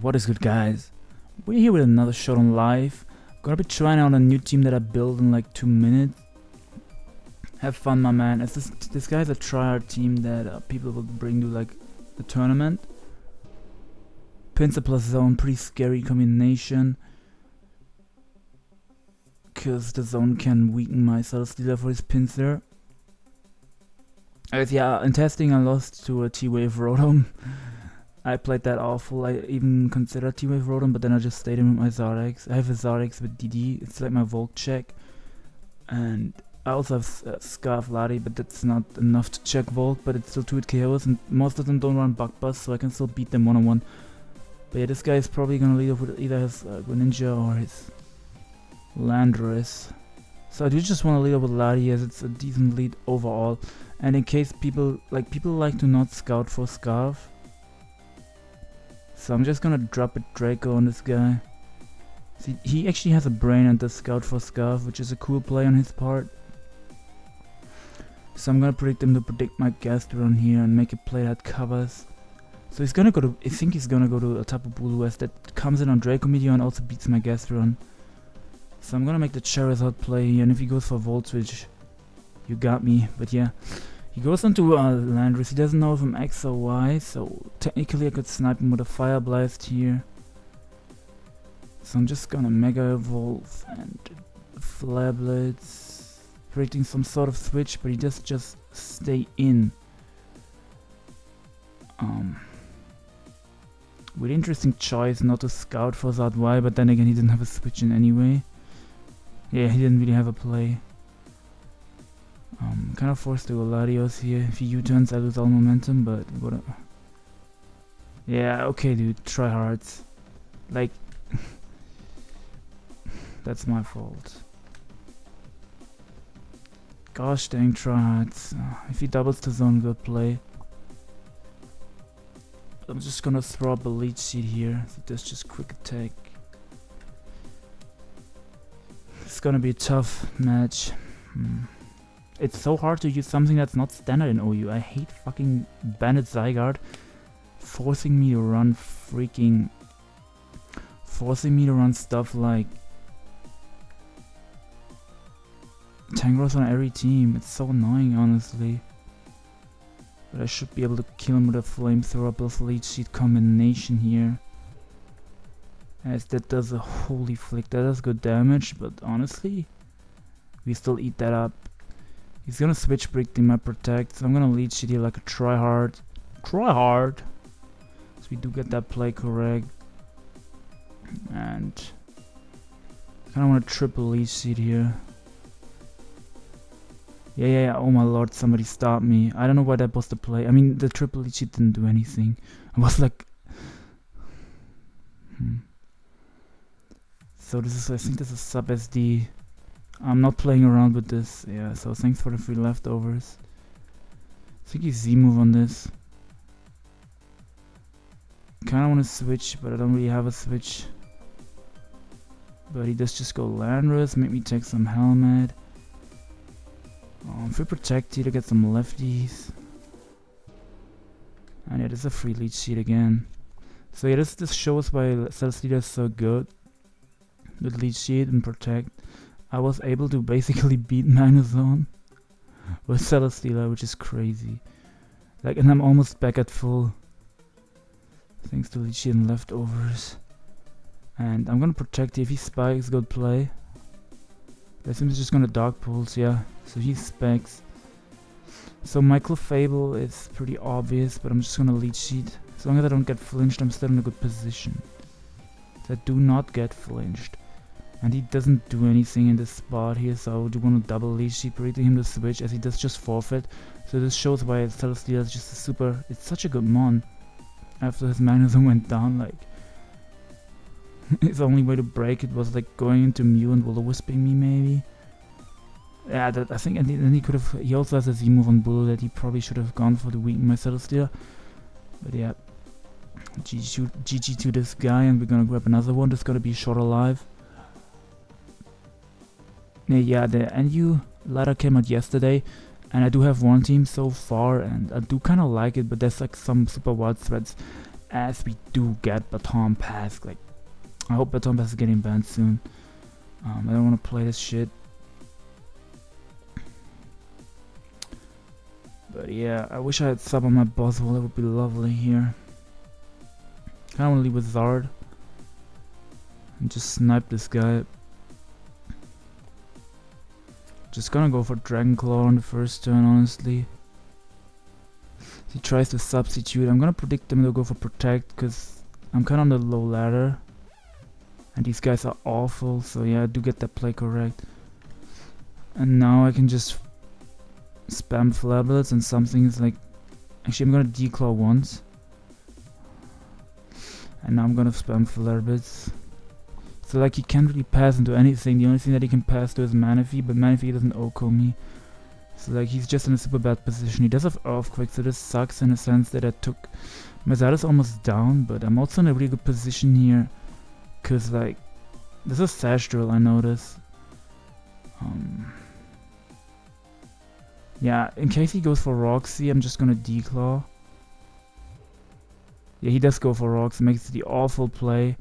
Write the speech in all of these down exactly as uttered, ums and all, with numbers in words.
What is good, guys? We're here with another shot on life. Gonna be trying out a new team that I built in like two minutes. Have fun, my man. It's this, this guy's a tryhard team that uh, people will bring to like the tournament. Pinsir plus zone, pretty scary combination. Cause the zone can weaken my Celesteela for his Pinsir. As yeah, in testing I lost to a T-Wave Rotom. I played that awful. I even considered T-Wave Rotom, but then I just stayed in with my Zardex. I have a Zardex with D D, it's like my Volk check. And I also have uh, Scarf Lati, but that's not enough to check Volk, but it's still two hit K Os, and most of them don't run Bug Bust, so I can still beat them one on one. But yeah, this guy is probably gonna lead off with either his uh, Greninja or his Landorus. So I do just want to lead off with Lati, as it's a decent lead overall. And in case people, like people like to not scout for Scarf. So I'm just gonna drop a Draco on this guy. See, he actually has a brain and does scout for Scarf, which is a cool play on his part. So I'm gonna predict him to predict my Gastrodon here and make a play that covers. So he's gonna go to, I think he's gonna go to a Tapu Bulu as that comes in on Draco Meteor and also beats my Gastrodon. So I'm gonna make the Charizard play here, and if he goes for Volt Switch, you got me. But yeah. He goes onto uh, Landorus. He doesn't know if I'm X or Y, so technically I could snipe him with a Fire Blast here. So I'm just gonna Mega Evolve and Flare Blitz, predicting some sort of switch, but he does just stay in. Um, with interesting choice not to scout for that Y, but then again he didn't have a switch in anyway. Yeah, he didn't really have a play. Um, kind of forced to go Latios here. If he U-turns I lose all momentum, but whatever. Yeah, okay dude, try hards. Like, that's my fault. Gosh dang tryhards. Uh, if he doubles the zone, good play. But I'm just gonna throw up a Leech Seed here. So that's just quick attack. It's gonna be a tough match. Hmm. It's so hard to use something that's not standard in O U. I hate fucking Bandit Zygarde forcing me to run freaking... forcing me to run stuff like... Tangrowth on every team. It's so annoying, honestly. But I should be able to kill him with a Flamethrower plus Leech Seed combination here. As that does a holy flick. That does good damage, but honestly... we still eat that up. He's gonna switch brick to my Protect, so I'm gonna lead shit here like a tryhard. Tryhard! So we do get that play correct. And I kinda wanna triple leech seed here. Yeah, yeah, yeah, oh my lord, somebody stopped me. I don't know why that was the play. I mean, the triple leech seed didn't do anything. I was like... hmm. So this is, I think this is sub S D. I'm not playing around with this, yeah, so thanks for the free leftovers. I think he's Z-move on this. Kinda wanna switch, but I don't really have a switch. But he does just go Landorus, make me take some helmet. Um, free protect here to get some lefties. And yeah, this is a free leech sheet again. So yeah, this, this shows why Celesteela is so good. With leech sheet and protect. I was able to basically beat Minozone with Celesteela, which is crazy. Like, and I'm almost back at full. Thanks to Leechy and leftovers. And I'm gonna protect if he spikes, good play. I assume he's just gonna Dark Pulse, yeah. So he specs. So my Clefable is pretty obvious, but I'm just gonna Leech Seed. As long as I don't get flinched, I'm still in a good position. So I do not get flinched. And he doesn't do anything in this spot here, so I do want to double leech sheep predicting him to switch, as he does just forfeit. So this shows why Celesteela is just a super, it's such a good mon. After his Magnezone went down, like, his only way to break it was like going into Mew and Will-O-Wisping me maybe. Yeah, that, I think, and then he could have, he also has a Z-move on Bull that he probably should have gone for to weaken my Celesteela. But yeah, G G to this guy, and we're gonna grab another one that's gonna be short alive. Yeah, the N U ladder came out yesterday, and I do have one team so far, and I do kind of like it, but there's like some super wild threats. as we do get Baton Pass. Like, I hope Baton Pass is getting banned soon. Um, I don't want to play this shit. But yeah, I wish I had sub on my Buzzwole. That would be lovely here. Kind of want to leave with Zard and just snipe this guy. Just gonna go for Dragon Claw on the first turn, honestly. He tries to substitute. I'm gonna predict him to go for Protect because I'm kind of on the low ladder. And these guys are awful, so yeah, I do get that play correct. And now I can just spam Flare Blitz and something is like... Actually, I'm gonna Declaw once. And now I'm gonna spam Flare Blitz. So like, he can't really pass into anything. The only thing that he can pass to is Manaphy, but Manaphy doesn't Oko me. So like, he's just in a super bad position. He does have Earthquake, so this sucks in a sense that I took... Mazada's almost down, but I'm also in a really good position here. Cause like, this is Sash Drill, I notice. Um, yeah, in case he goes for Roxy, I'm just gonna Declaw. Yeah, he does go for Roxy, makes the awful play.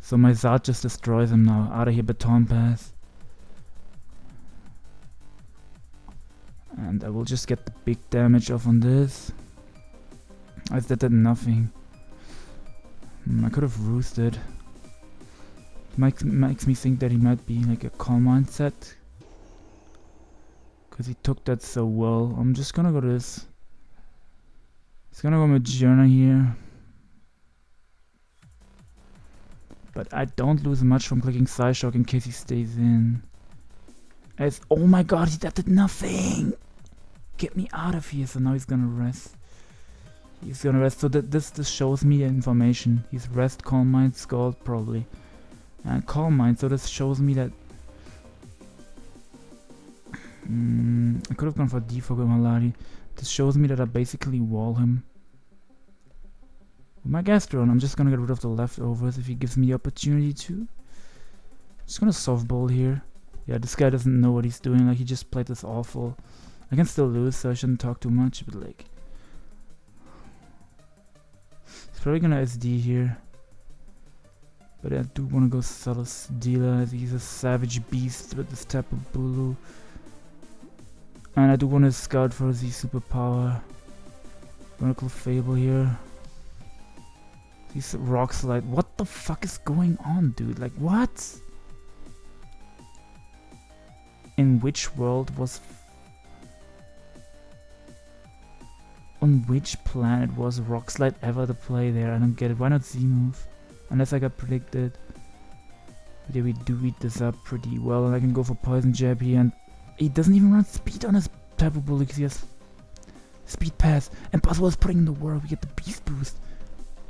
So my Zard just destroys him now. Out of here, Baton Pass. And I will just get the big damage off on this. I did that nothing. Mm, I could have roosted. Makes, makes me think that he might be like a calm mindset, because he took that so well. I'm just gonna go to this. He's gonna go Magearna here. But I don't lose much from clicking Psyshock in case he stays in. As, oh my god, that did nothing! Get me out of here. So now he's gonna rest. He's gonna rest. So that this, this shows me information. He's rest, Calm Mind, Scald probably. And Calm Mind, so this shows me that... Mm, I could have gone for Defog and Maladi. This shows me that I basically wall him. With my Gastrodon, I'm just gonna get rid of the Leftovers if he gives me the opportunity to. Just gonna softball here. Yeah, this guy doesn't know what he's doing, like, he just played this awful. I can still lose, so I shouldn't talk too much, but like... He's probably gonna S D here. But I do want to go Celesteela. He's a savage beast with this Tapu Bulu. And I do want to scout for the superpower. I'm gonna Clefable here. He's Rock Slide. What the fuck is going on, dude? Like, what? In which world was... On which planet was Rock Slide ever the play there? I don't get it. Why not Z-move? Unless I got predicted. But yeah, we do eat this up pretty well, and I can go for Poison Jab here, and he doesn't even run speed on his Tapu Bulu because he has Speed Pass, and Buzzwole is putting in the world. We get the Beast Boost.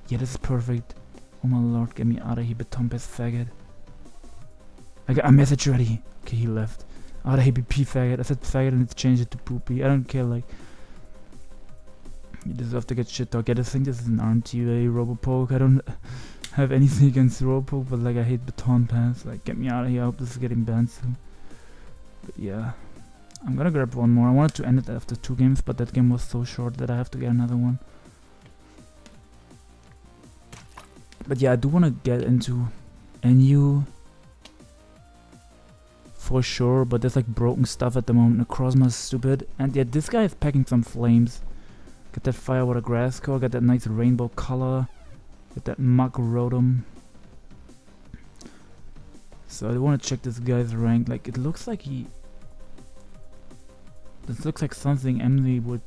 Yeah, this is perfect. Oh my lord, get me out of here, Baton Pass faggot. I got a message ready. Okay, he left. Out of here, B P faggot. I said faggot and it's changed it to poopy. I don't care, like... You deserve to get shit talk. I just think this is an R M T Robopoke. I don't... have anything against Robo, but like, I hate Baton Pass. Like, get me out of here. I hope this is getting banned soon. But yeah, I'm gonna grab one more. I wanted to end it after two games, but that game was so short that I have to get another one. But yeah, I do want to get into N U for sure, but there's like broken stuff at the moment. Necrozma is stupid, and yeah, this guy is packing some flames. Get that Firewater Grass Core, get that nice rainbow color. Get that Muck Rotom. So I want to check this guy's rank. Like, it looks like he... This looks like something Emzy would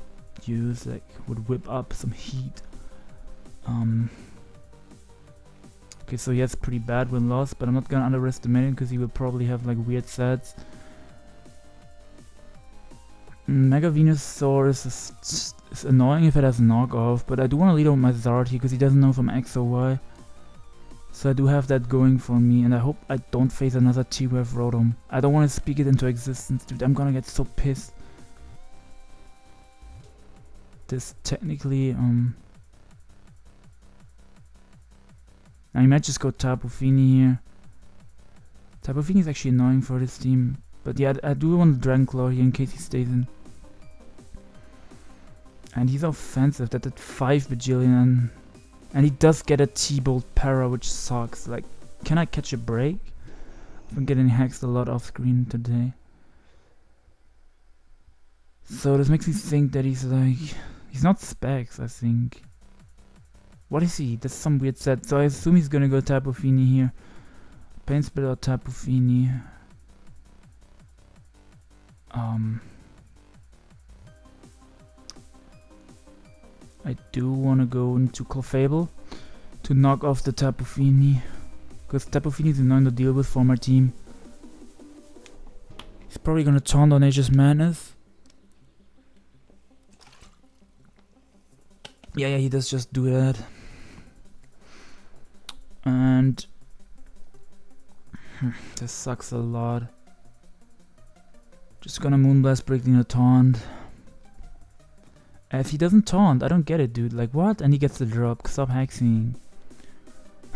use, like, would whip up some heat. Um... Okay, so yes, pretty bad win loss, but I'm not gonna underestimate him because he will probably have like weird sets. Mega Venusaur is, is, is annoying if it has knockoff, but I do want to lead on my Zard here because he doesn't know from X or Y. So I do have that going for me, and I hope I don't face another T-Wave Rotom. I don't want to speak it into existence, dude. I'm gonna get so pissed. This technically, um... Now you might just go Tapu Fini here. Tapu Fini is actually annoying for this team. But yeah, I do want Dragon Claw here in case he stays in. And he's offensive. That did five bajillion. And he does get a T-Bolt para, which sucks. Like, can I catch a break? I've been getting hexed a lot off screen today. So this makes me think that he's like... He's not Specs, I think. What is he? That's some weird set. So I assume he's gonna go Tapu Fini here. Pain Spell or Tapu Fini. Um... I do want to go into Clefable to knock off the Tapu Fini, because Tapu Fini is annoying to deal with for my team. He's probably going to taunt on Aegis Madness. Yeah, yeah, he does just do that. And... this sucks a lot. Just gonna Moonblast, break in a taunt. If he doesn't taunt, I don't get it, dude. Like, what? And he gets the drop. Stop hexing.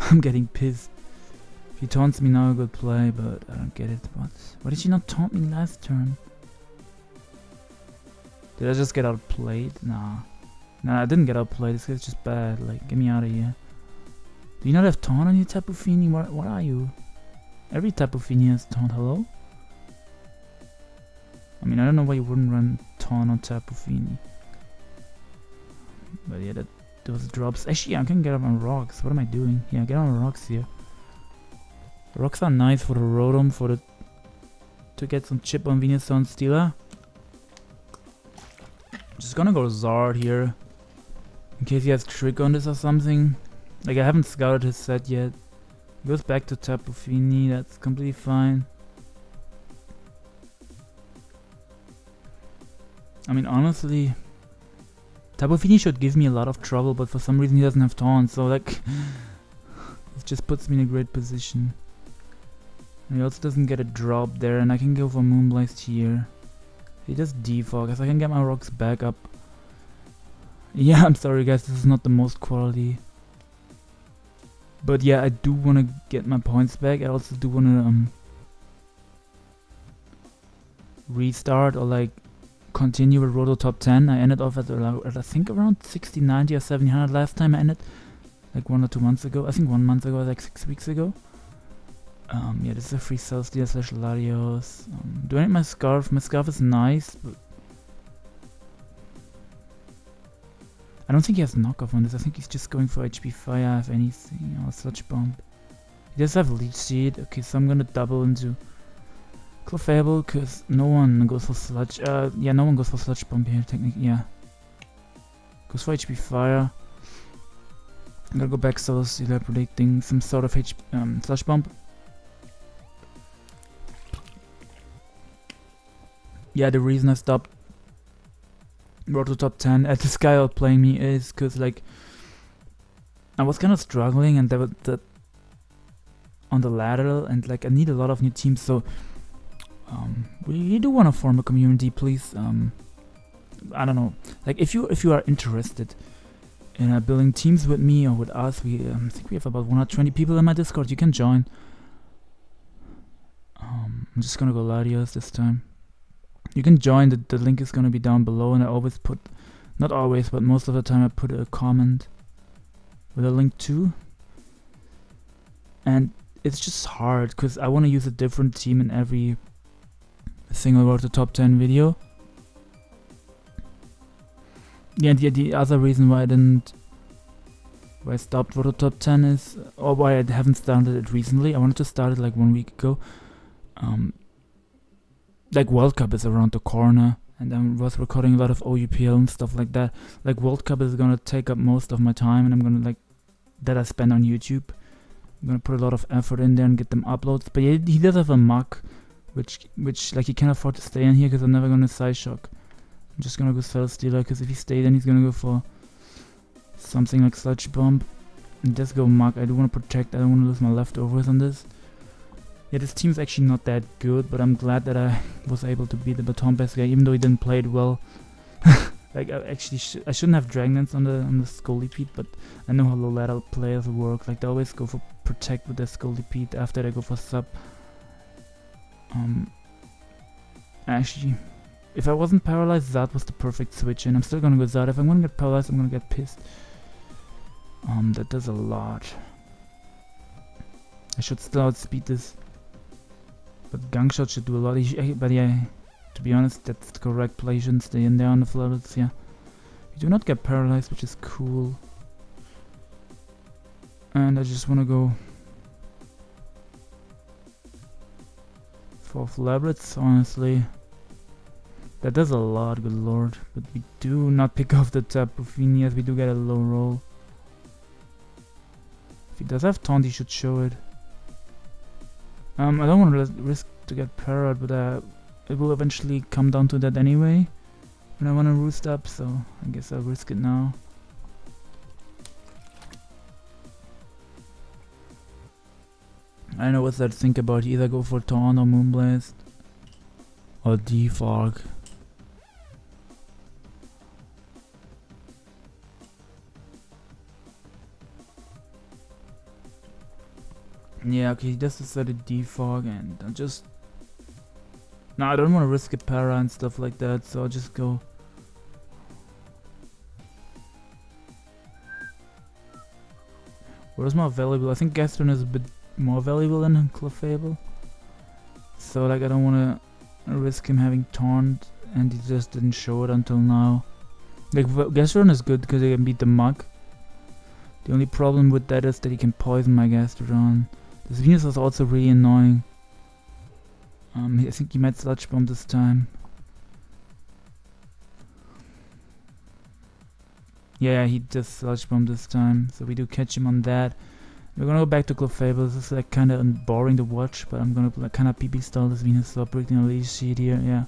I'm getting pissed. If he taunts me now, good play, but I don't get it. What? Why did she not taunt me last turn? Did I just get outplayed? Nah. Nah, I didn't get outplayed. This guy's just bad. Like, get me out of here. Do you not have taunt on your Tapu Fini? What, what are you? Every Tapu Fini has taunt. Hello? I mean, I don't know why you wouldn't run taunt on Tapu Fini. But yeah, that, those drops. Actually, I can get up on rocks. What am I doing? Yeah, get on rocks here. Rocks are nice for the Rotom, for the to get some chip on Venus on Steela. Just gonna go Zard here, in case he has Trick on this or something. Like, I haven't scouted his set yet. He goes back to Tapu Fini. That's completely fine. I mean, honestly. Tapu Fini should give me a lot of trouble, but for some reason he doesn't have taunt, so like it just puts me in a great position. And he also doesn't get a drop there, and I can go for Moonblast here. He just defogs, I can get my rocks back up. Yeah, I'm sorry guys, this is not the most quality. But yeah, I do want to get my points back. I also do want to um, restart or like continue with Roto top ten. I ended off at, at I think around sixty, ninety or seventy hundred last time I ended, like one or two months ago. I think one month ago, like six weeks ago. Um, yeah, this is a free Celesteela slash Latios. Um, do I need my scarf? My scarf is nice, but I don't think he has knockoff on this. I think he's just going for H P Fire, if anything, or Sludge Bomb. He does have Leech Seed. Okay, so I'm gonna double into Clefable, because no one goes for Sludge, uh, yeah, no one goes for Sludge Bomb here, technically, yeah. Goes for H P Fire. I'm gonna go back so I'm predicting some sort of H P, um, Sludge Bomb. Yeah, the reason I stopped Roto top ten at this guy outplaying me is because, like, I was kind of struggling and there was that on the ladder, and, like, I need a lot of new teams, so Um, we do want to form a community, please. Um, I don't know. Like, if you if you are interested in uh, building teams with me or with us, we um, I think we have about one hundred twenty people in my Discord. You can join. Um, I'm just gonna go Latios this time. You can join. The the link is gonna be down below, and I always put, not always, but most of the time I put a comment with a link too. And it's just hard because I want to use a different team in every single Roto top ten video. Yeah, the, the other reason why I didn't, why I stopped Roto top ten is, or why I haven't started it recently. I wanted to start it like one week ago. Um, like World Cup is around the corner, and I was recording a lot of O U P L and stuff like that. Like World Cup is gonna take up most of my time, and I'm gonna like, that I spend on YouTube. I'm gonna put a lot of effort in there and get them uploads. But yeah, he does have a muck. Which, which, like, he can't afford to stay in here because I'm never gonna Psyshock. I'm just gonna go Celesteela, because if he stays, then he's gonna go for something like Sludge Bomb. And just go Mug. I do wanna protect, I don't wanna lose my leftovers on this. Yeah, this team's actually not that good, but I'm glad that I was able to beat the Baton Pass guy, even though he didn't play it well. Like, I actually, sh I shouldn't have Dragon Dance on the, on the Scolipede, but I know how low ladder players work. Like, they always go for Protect with their Scolipede, after they go for Sub. Um, actually, if I wasn't paralyzed, Zard was the perfect switch, and I'm still gonna go Zard. If I'm gonna get paralyzed, I'm gonna get pissed. Um, that does a lot. I should still outspeed this. But Gang Shot should do a lot. I, but yeah, to be honest, that's the correct play. You shouldn't stay in there on the Flare Blitz, yeah. You do not get paralyzed, which is cool. And I just want to go for Flare Blitz, honestly. That does a lot, good lord. But we do not pick off the Tapu Fini as we do get a low roll. If he does have Taunt, he should show it. Um, I don't want to risk to get parried, but uh, it will eventually come down to that anyway. And I want to roost up, so I guess I'll risk it now. I don't know what to think about. You either go for Taunt or Moonblast. Or Defog. Yeah, okay, that's just the Defog, and I'll just... No, I don't want to risk a para and stuff like that, so I'll just go... What is more valuable? I think Gastrodon is a bit more valuable than Clefable. So, like, I don't want to risk him having Taunt, and he just didn't show it until now. Like, Gastrodon is good because he can beat the Muck. The only problem with that is that he can poison my Gastrodon. This Venus is also really annoying. Um, I think he might Sludge Bomb this time. Yeah, he just Sludge Bomb this time, so we do catch him on that. We're gonna go back to Clefable. This is like kind of boring to watch, but I'm gonna like, kind of P B style this Venus, so I'm breaking a Leech Seed here, yeah.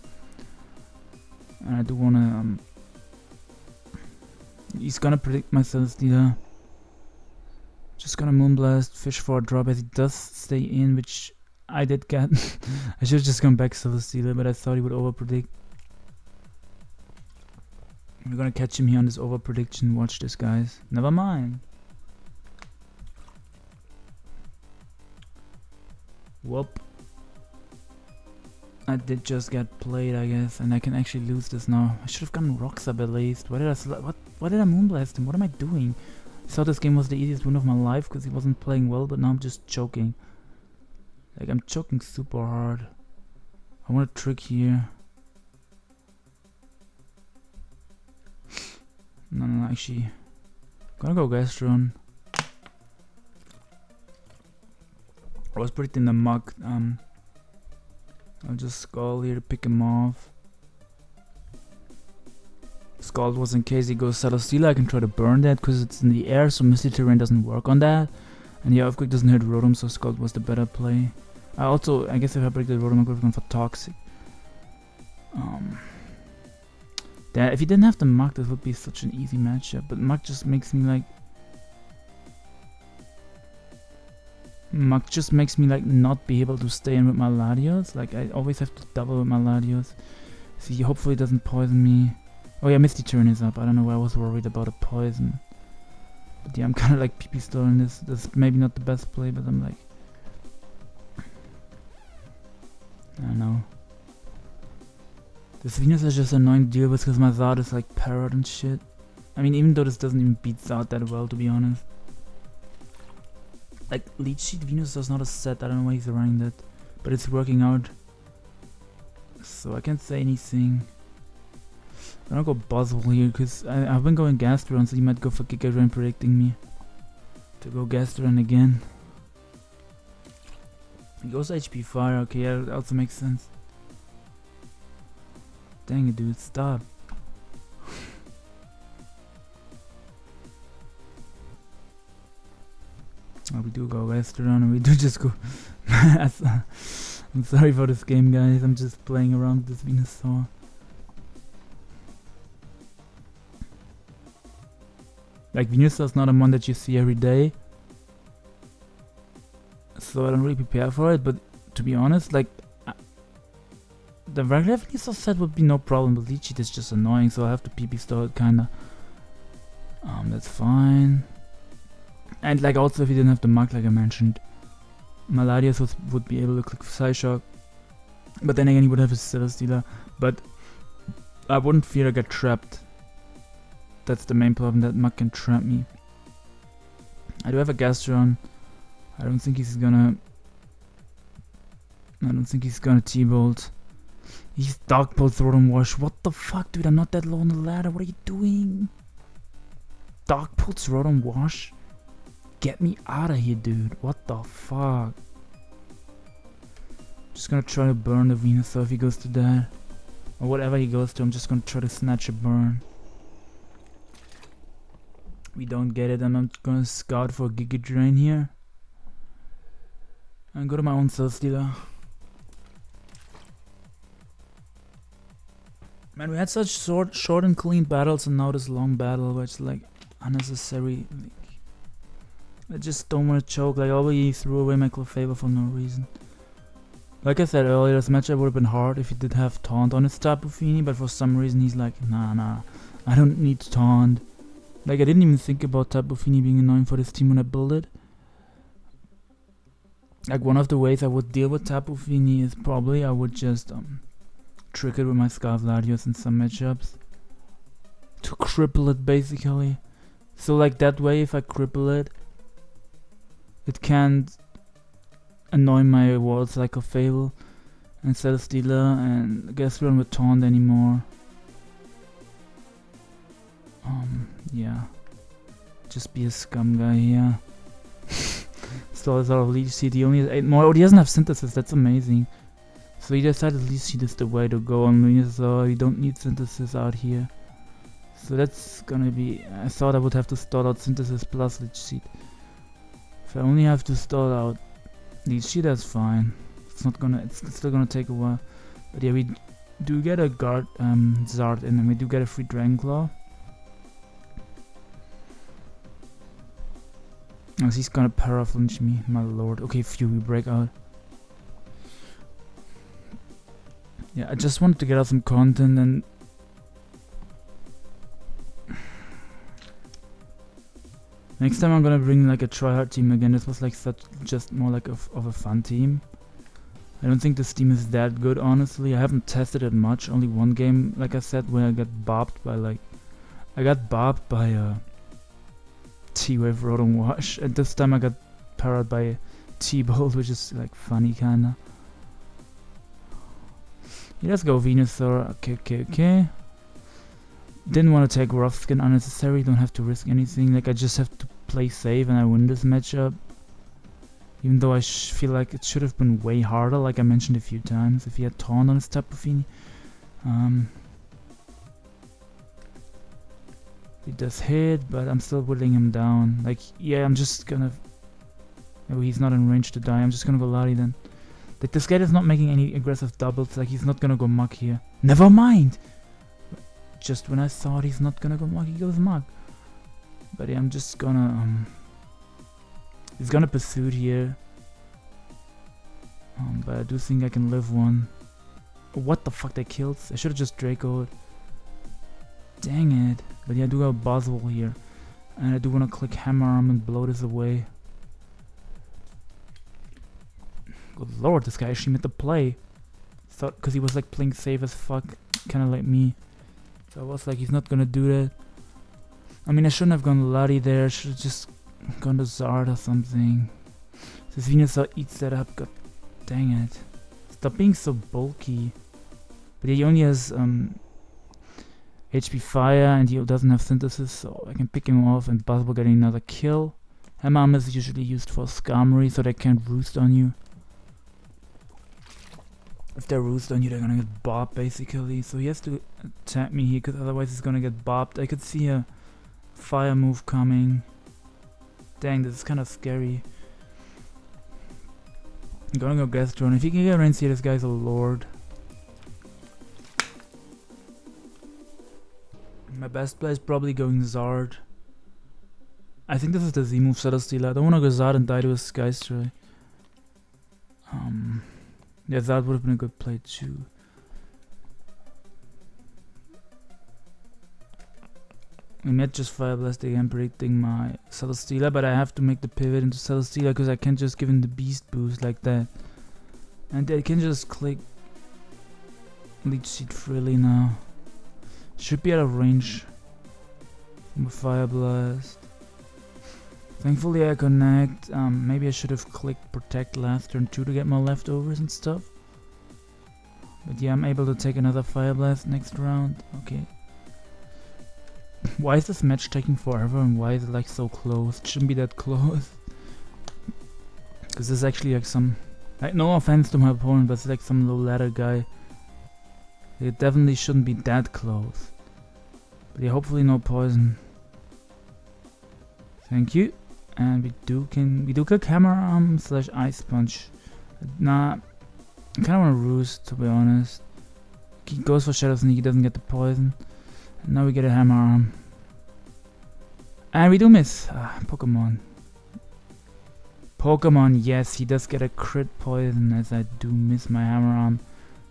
And I do wanna... Um, he's gonna predict my Celesteela. Just gonna Moonblast, fish for a drop as he does stay in, which... I did get. I should have just gone back to the Celesteela, but I thought he would overpredict. We're gonna catch him here on this overprediction. Watch this, guys. Never mind. Whoop. I did just get played, I guess, and I can actually lose this now. I should have gotten rocks up at least. Why did I what? Why did I Moonblast him? What am I doing? I thought this game was the easiest win of my life because he wasn't playing well, but now I'm just choking. Like, I'm choking super hard. I want a trick here. No, no, no, actually. I'm gonna go Gastrodon. I was pretty in the muck. Um, I'll just Scald here to pick him off. Scald was in case he goes Celesteela. I can try to burn that because it's in the air, so Misty Terrain doesn't work on that. And yeah, Earthquake doesn't hit Rotom, so Scald was the better play. I also, I guess if I break the Rotom, I could have gone for Toxic. Um, that, if he didn't have the Muck, this would be such an easy matchup, but Muck just makes me like... Muck just makes me like not be able to stay in with my Latios, like I always have to double with my Latios. See, he hopefully doesn't poison me. Oh yeah, Misty Turn is up, I don't know why I was worried about a poison. But yeah, I'm kind of like P P still in this. This is maybe not the best play, but I'm like... I don't know. This Venus is just annoying to deal with because my Zard is like parrot and shit. I mean, even though this doesn't even beat Zard that well, to be honest. Like, Leech Seed Venus does not a set, I don't know why he's running that. But it's working out. So I can't say anything. I don't go Buzzwole here, because I've been going Gastrodon, so he might go for Giga Drain predicting me. To go Gastrodon again. He goes H P Fire, okay, yeah, that also makes sense. Dang it, dude, stop. Oh, we do go Gastrodon, and we do just go... I'm sorry for this game, guys, I'm just playing around with this Venusaur. Like, Venusaur is not a mon that you see every day, so I don't really prepare for it, but to be honest, like, I, the regular Venusaur set would be no problem, but Leech Seed is just annoying, so I have to P P store it, kinda. Um, that's fine. And, like, also, if he didn't have the Muck, like I mentioned, my Latias was, would be able to click for Psyshock, but then again, he would have his Celesteela, but I wouldn't fear I get trapped. That's the main problem, that Muck can trap me. I do have a Gastrodon. I don't think he's gonna... I don't think he's gonna T-Bolt. He's Dark Pulse Rotom Wash. What the fuck, dude? I'm not that low on the ladder. What are you doing? Dark Pulse Rotom Wash? Get me out of here, dude. What the fuck? Just gonna try to burn the Venusaur if he goes to that. Or whatever he goes to, I'm just gonna try to snatch a burn. We don't get it, and I'm gonna scout for Giga Drain here. And go to my own Celesteela. Man, we had such short, short and clean battles, and now this long battle where it's like unnecessary. Like, I just don't want to choke. Like, I already threw away my Clefable for no reason. Like I said earlier, this matchup would have been hard if he did have Taunt on his Tapu Fini, but for some reason he's like, nah, nah, I don't need Taunt. Like, I didn't even think about Tapu Fini being annoying for this team when I built it. Like, one of the ways I would deal with Tapu Fini is probably I would just, um... trick it with my Scald Latios in some matchups to cripple it, basically. So like that way, if I cripple it, it can't annoy my wards like a Fable and Celesteela and Gastrodon with Taunt anymore. Um, yeah, just be a scum guy here. Still is out of Leech Seed. He only has eight more. Oh, he doesn't have Synthesis. That's amazing. So he decided Leech Seed is the way to go on Venusaur. You don't need Synthesis out here. So that's gonna be... I thought I would have to start out Synthesis plus Leech Seed. If I only have to start out Leech Seed, that's fine. It's not gonna... It's still gonna take a while. But yeah, we do get a guard um, Zard, and then we do get a free Dragon Claw. As he's gonna paraflinch me, my lord. Okay, phew, we break out. Yeah, I just wanted to get out some content and... Next time I'm gonna bring like a tryhard team again. This was like such, just more like a f of a fun team. I don't think this team is that good, honestly. I haven't tested it much, only one game, like I said, when I got bopped by like... I got bopped by a... T-Wave Rotom Wash, and this time I got parried by T-Bolt, which is like funny kinda. Yeah, let's go Venusaur, okay, okay, okay. Didn't want to take Rough Skin unnecessary, don't have to risk anything, like I just have to play safe and I win this matchup. Even though I sh feel like it should have been way harder, like I mentioned a few times, if he had Taunt on his Tapu Fini. Um, He does hit, but I'm still whittling him down. Like, yeah, I'm just gonna... Oh, he's not in range to die, I'm just gonna go Lati then. Like, this guy is not making any aggressive doubles, like, he's not gonna go Mug here. Never mind! Just when I thought he's not gonna go Mug, he goes Mug. But yeah, I'm just gonna, um... he's gonna Pursuit here. Um, but I do think I can live one. Oh, what the fuck, that kills? I should've just Draco'd. Dang it. But yeah, I do have Buzzwole here. And I do wanna click Hammer Arm and blow this away. Good lord, this guy actually made the play. Thought, because he was like playing safe as fuck, kind of like me. So I was like, he's not gonna do that. I mean, I shouldn't have gone Lati there, I should've just gone to Zard or something. This Venusaur eats that up, god dang it. Stop being so bulky. But yeah, he only has um, H P Fire and he doesn't have Synthesis, so I can pick him off and Buzzwole getting another kill. Hammer Arm is usually used for Skarmory, so they can't Roost on you. If they Roost on you, they're gonna get bopped, basically. So he has to attack me here, because otherwise he's gonna get bopped. I could see a fire move coming. Dang, this is kind of scary. I'm gonna go Gastrodon. If he can get Rains here, this guy's a lord. My best play is probably going Zard. I think this is the Z-move Celesteela. I don't wanna go Zard and die to a Sky Strike. Um... Yeah, that would have been a good play too. I might just Fire Blast again, predicting my Celesteela, but I have to make the pivot into Celesteela because I can't just give him the Beast Boost like that. And I can just click Leech Seed freely now. Should be out of range from a Fire Blast. Thankfully I connect. Um, maybe I should have clicked Protect last turn two to get my leftovers and stuff. But yeah, I'm able to take another Fire Blast next round. Okay. Why is this match taking forever and why is it like so close? It shouldn't be that close. Because this is actually like some... Like, no offense to my opponent, but it's like some low ladder guy. It definitely shouldn't be that close. But yeah, hopefully no poison. Thank you. And we do can we do click Hammer Arm slash Ice Punch. Nah, I kinda wanna Roost, to be honest. He goes for Shadow Sneak, he doesn't get the poison. And now we get a Hammer Arm. And we do miss. Ah, Pokemon. Pokemon, yes, he does get a crit poison as I do miss my Hammer Arm.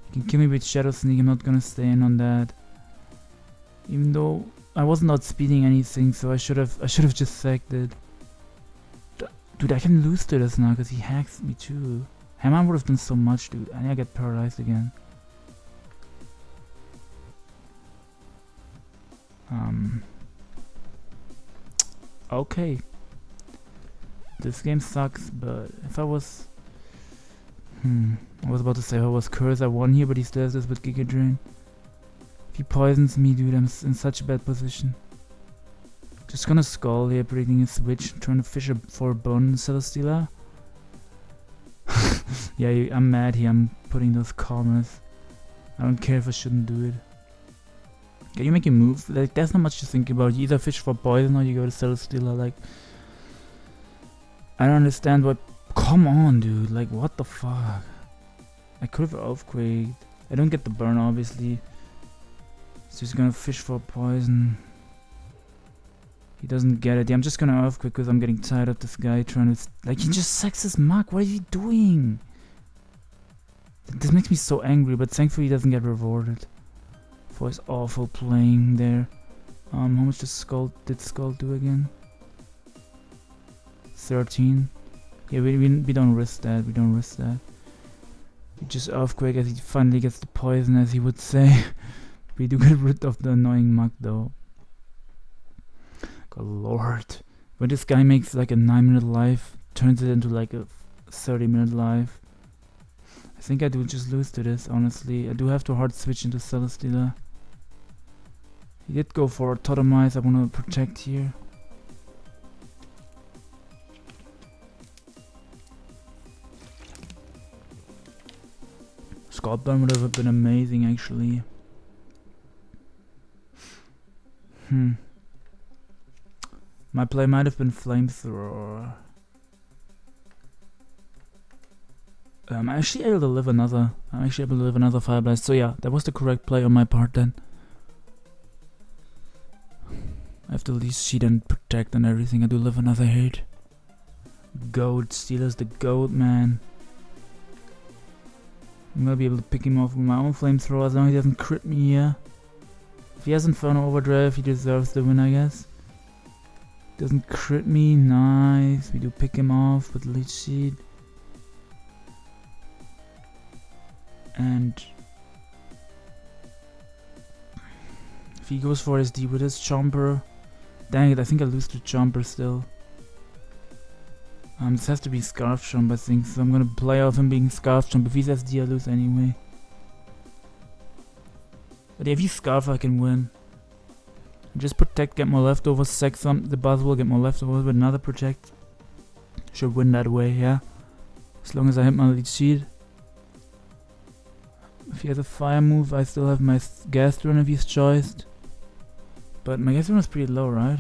You can kill me with Shadow Sneak, I'm not gonna stay in on that. Even though I wasn't outspeeding anything, so I should have I should have just sacked it. Dude, I can lose to this now because he hacks me too. Hammer would have done so much, dude. I need to get paralyzed again. Um. Okay. This game sucks, but if I was... Hmm. I was about to say if I was cursed, I won here, but he still has this with Giga Drain. If he poisons me, dude, I'm in such a bad position. Just gonna Scald here, predicting a switch, trying to fish up for a bone Celesteela. Yeah, I'm mad here, I'm putting those commas. I don't care if I shouldn't do it. Can you make a move? Like, there's not much to think about. You either fish for poison or you go to Celesteela, like... I don't understand what... Come on, dude, like, what the fuck? I could've Earthquaked. I don't get the burn, obviously. So he's gonna fish for poison. He doesn't get it. Yeah, I'm just gonna Earthquake because I'm getting tired of this guy trying to... Like, he just sucks his muck. What are you doing? This makes me so angry, but thankfully he doesn't get rewarded for his awful playing there. Um, how much does Scald, did Scald do again? thirteen. Yeah, we, we, we don't risk that. We don't risk that. We just Earthquake as he finally gets the poison, as he would say. We do get rid of the annoying muck, though. God lord. When this guy makes like a nine minute life, turns it into like a thirty minute life. I think I do just lose to this, honestly. I do have to hard switch into Celesteela. He did go for a Totemize, I want to protect here. Scald Bomb would have been amazing, actually. Hmm. My play might have been Flamethrower. Um, I'm actually able to live another. I'm actually able to live another Fire Blast. So yeah, that was the correct play on my part then. I have to Leech Seed and Protect and everything. I do live another hit. Goat. Steela's the goat, man. I'm gonna be able to pick him off with my own Flamethrower as long as he doesn't crit me here. If he has Inferno Overdrive, he deserves the win, I guess. Doesn't crit me, nice. We do pick him off with Leech Seed. And if he goes for his D with his Chomper, dang it, I think I lose to Chomper still. Um, this has to be Scarf Chomp, I think, so I'm gonna play off him being Scarf Chomp. If he says D, I lose anyway. But yeah, if he's Scarf, I can win. Just Protect, get more leftovers, sack some, the Buzzwole, get more leftovers with another Protect. Should win that way, yeah. As long as I hit my Leech Seed. If he has a Fire move, I still have my Gastrodon if he's choiced. But my Gastrodon is pretty low, right?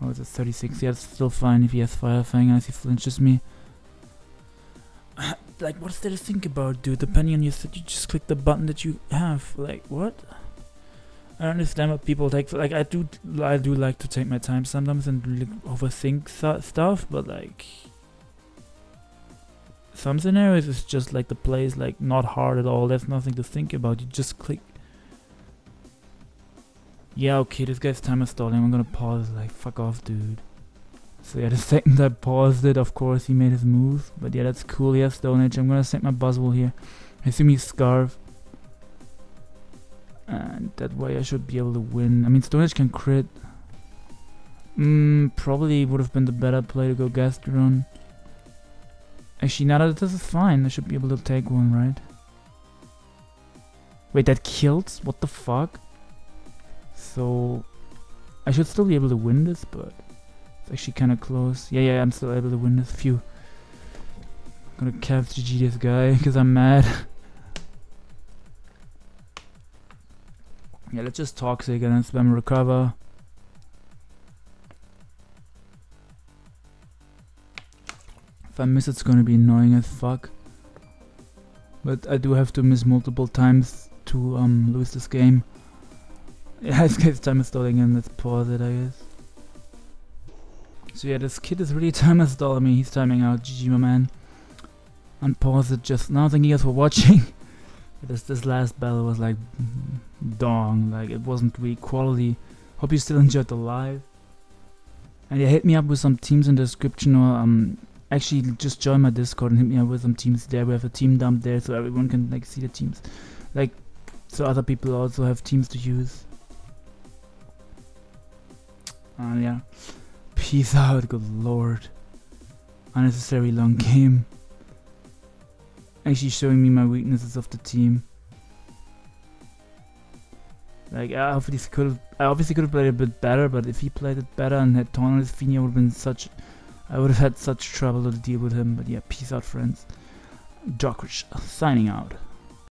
Oh, it's a thirty-six, yeah, it's still fine if he has Fire Fang as he flinches me. Like, what's there to think about, dude? Depending on your set, you just click the button that you have. Like, what? I don't understand what people take. Like, I do, I do like to take my time sometimes and overthink th stuff, but like some scenarios it's just like the play is like not hard at all. There's nothing to think about. You just click. Yeah, okay, this guy's time is stalling. I'm gonna pause. Like, fuck off, dude. So yeah, the second I paused it, of course he made his move. But yeah, that's cool. He has Stone Edge. I'm gonna send my Buzzwole here. I assume he's Scarf. And that way I should be able to win. I mean, Stone Edge can crit. Mm, probably would have been the better play to go Gastrodon. Actually, now that this is fine, I should be able to take one, right? Wait, that kills? What the fuck? So... I should still be able to win this, but... It's actually kind of close. Yeah, yeah, I'm still able to win this. Phew. I'm gonna cap G G this guy, because I'm mad. Yeah, let's just Toxic and then spam Recover. If I miss, it's gonna be annoying as fuck. But I do have to miss multiple times to um, lose this game. Yeah, this guy's time is stalling and let's pause it, I guess. So yeah, this kid is really time stalling me. He's timing out. G G, my man. Unpause it just now. Thank you guys for watching. This, this last battle was like dong, like it wasn't really quality. Hope you still enjoyed the live. And yeah, hit me up with some teams in the description, or um, actually just join my Discord and hit me up with some teams there. We have a team dump there, so everyone can like see the teams, like so other people also have teams to use. And yeah, peace out. Good lord, unnecessary long game. Actually showing me my weaknesses of the team. Like I obviously could, I obviously could have played it a bit better, but if he played it better and had Taunt on his Fini, I would have been such, I would have had such trouble to deal with him. But yeah, peace out, friends. Jokrich signing out.